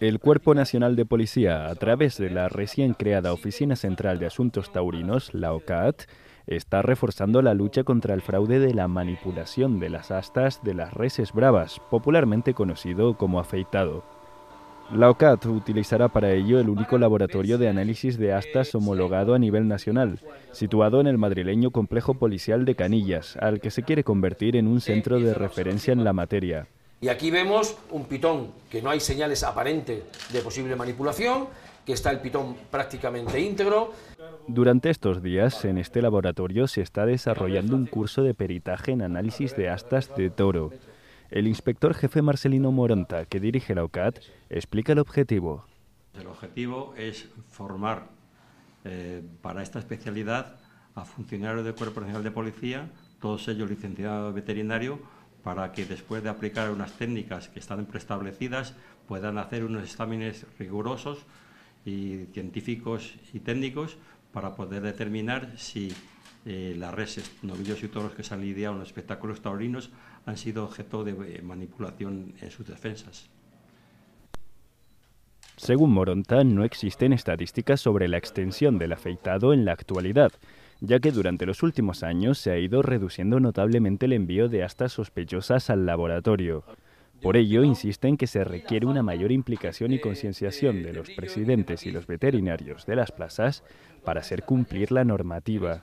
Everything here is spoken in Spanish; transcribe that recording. El Cuerpo Nacional de Policía, a través de la recién creada Oficina Central de Asuntos Taurinos, la OCAT, está reforzando la lucha contra el fraude de la manipulación de las astas de las reses bravas, popularmente conocido como afeitado. La OCAT utilizará para ello el único laboratorio de análisis de astas homologado a nivel nacional, situado en el madrileño Complejo Policial de Canillas, al que se quiere convertir en un centro de referencia en la materia. Y aquí vemos un pitón, que no hay señales aparentes de posible manipulación, que está el pitón prácticamente íntegro. Durante estos días, en este laboratorio se está desarrollando un curso de peritaje en análisis de astas de toro. El inspector jefe Marcelino Moronta, que dirige la OCAT, explica el objetivo. El objetivo es formar para esta especialidad a funcionarios del Cuerpo Nacional de Policía, todos ellos licenciados veterinarios, para que después de aplicar unas técnicas que están preestablecidas puedan hacer unos exámenes rigurosos y científicos y técnicos para poder determinar si las reses, novillos y toros que se han lidiado en los espectáculos taurinos han sido objeto de manipulación en sus defensas. Según Moronta, no existen estadísticas sobre la extensión del afeitado en la actualidad, ya que durante los últimos años se ha ido reduciendo notablemente el envío de astas sospechosas al laboratorio. Por ello, insisten que se requiere una mayor implicación y concienciación de los presidentes y los veterinarios de las plazas para hacer cumplir la normativa.